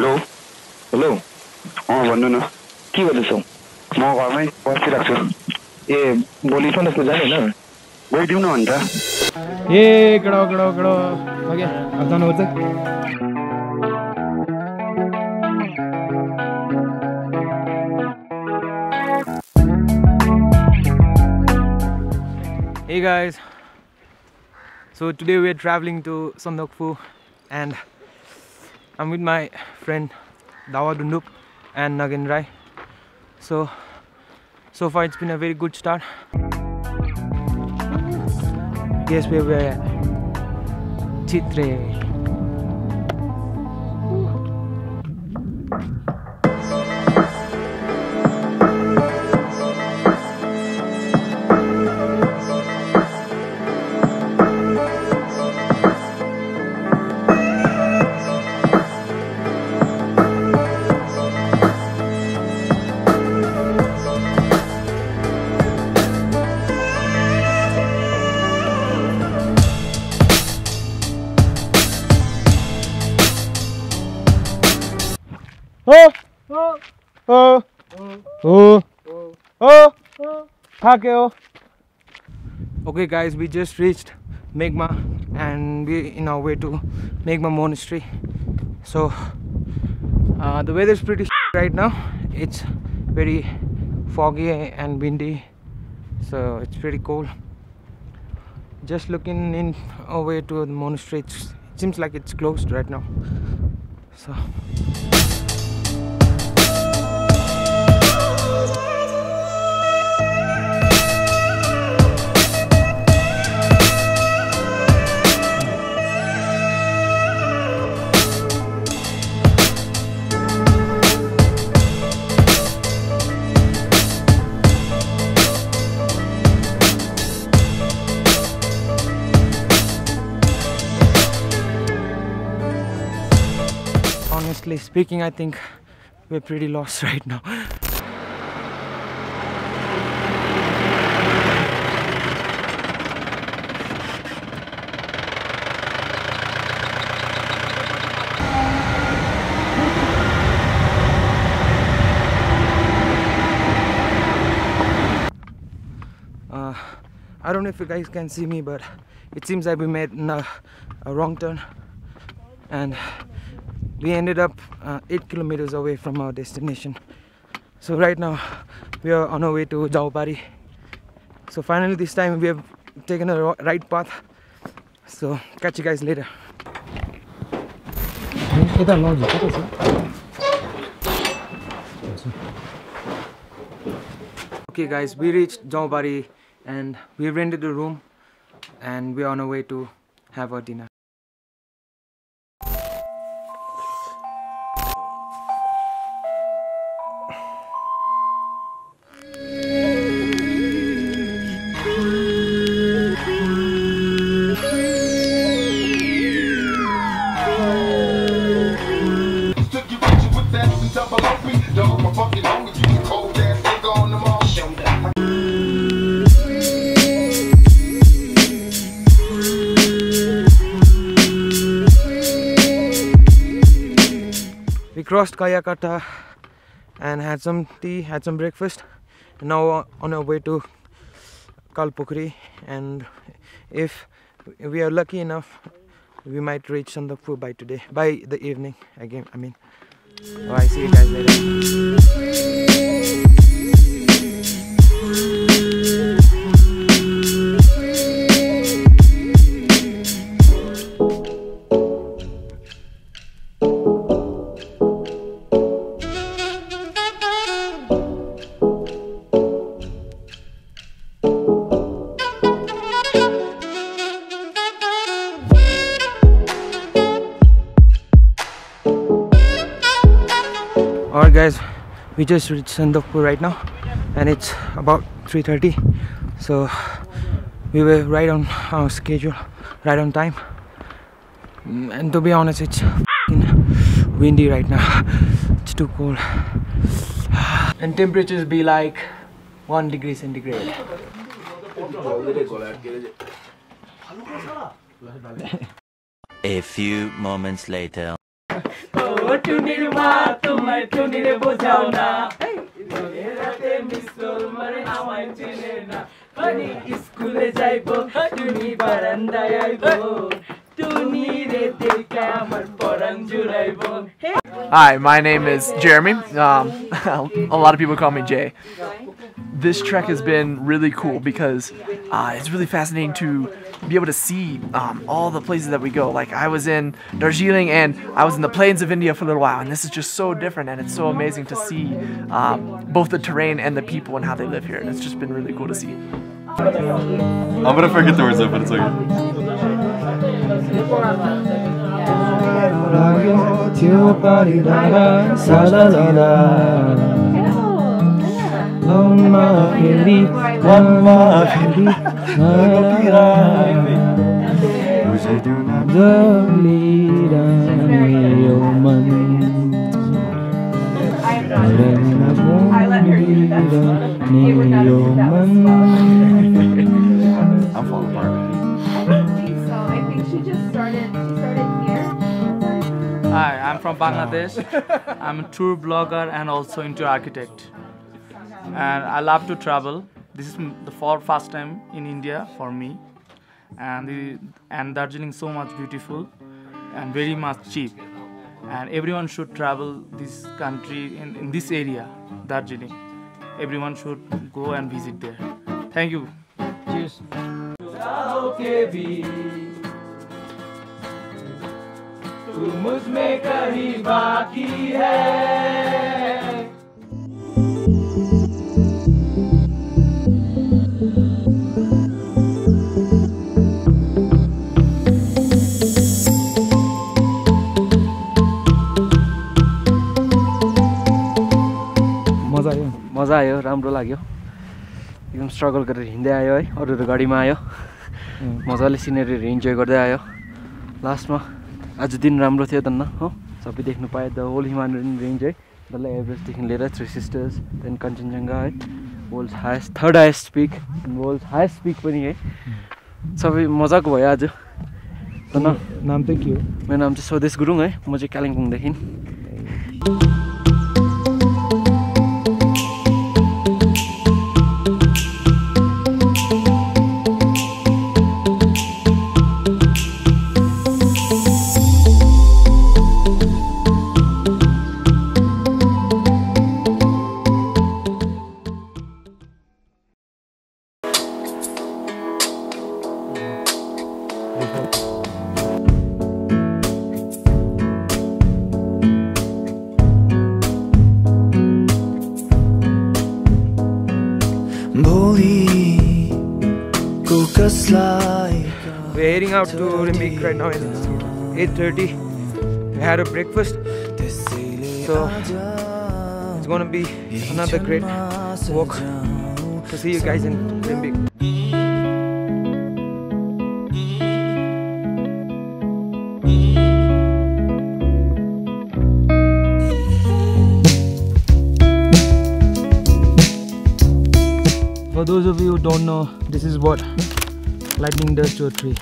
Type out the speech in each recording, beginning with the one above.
Hello? Hello? Oh, no, no. What is it? No, government. What's the doctor? Hey, police on the phone. Why do you know that? Hey, get out. Okay, I've done all that. Hey guys, so today we are traveling to Sandakphu and I'm with my friend Dawa Dundup and Nagin Rai. So far it's been a very good start. Guess where we are? Chitre. Okay guys, we just reached Megma and we're in our way to Megma monastery. So the weather is pretty right now. It's very foggy and windy, so it's pretty cold. Just looking in our way to the monastery. It seems like it's closed right now. So honestly speaking, I think we're pretty lost right now. I don't know if you guys can see me, but it seems like we made a wrong turn and we ended up 8 kilometers away from our destination. So right now we are on our way to Jaubari. So finally this time we have taken a right path. So catch you guys later. Okay guys, we reached Jaubari and we rented a room and we are on our way to have our dinner. We crossed Kayakata and had some tea, had some breakfast, and now on our way to Kalpokri, and if we are lucky enough we might reach Sandakphu by today, by the evening again, I mean. Alright, see you guys later. Alright guys, we just reached Sandakphu right now and it's about 3:30, so we were right on our schedule, right on time, and to be honest it's windy right now, it's too cold and temperatures be like 1°C. A few moments later. Oh, Tunirma, to my Tunir Bozauna. Hi, my name is Jeremy. A lot of people call me Jay. This trek has been really cool because it's really fascinating to be able to see all the places that we go. Like, I was in Darjeeling and I was in the plains of India for a little while, and this is just so different, and it's so amazing to see both the terrain and the people and how they live here, and it's just been really cool to see. I'm gonna forget the words of it, but it's okay. I'm falling apart. I think so. I think she started here. Hi, I'm from Bangladesh. I'm a tour blogger and also interior architect. And I love to travel. This is the first time in India for me, and Darjeeling so much beautiful and very much cheap. And everyone should travel this country in this area, Darjeeling. Everyone should go and visit there. Thank you. Cheers. मजा आयो राम्रो लाग्यो एकदम struggle गरेर हिँड्दै आयो है अरूहरु गाडीमा आयो मजाले सिनेरीहरु एन्जॉय गर्दै आयो लास्टमा आज दिन राम्रो थियो तन्न हो सबै देख्न पाए द होल हिमालयन रेन्ज है डल्लै एभरेस्ट देखिन लिएर थ्री सिस्टर्स देन कञ्चनजङ्घा है world's highest third highest peak world's highest peak पनि है सबै मजाको भयो आज तन्न नाम चाहिँ के हो मेरो नाम चाहिँ स्वदेश गुरुङ है म चाहिँ कालिम्पोङ देखिन We're heading out to Rimbik right now. It's 8:30. We had a breakfast, so it's gonna be another great walk. So see you guys in Rimbik. For those of you who don't know, this is what lightning does to a tree.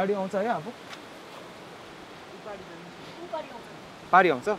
गाडी आउँछ है अब गाडी आउँछ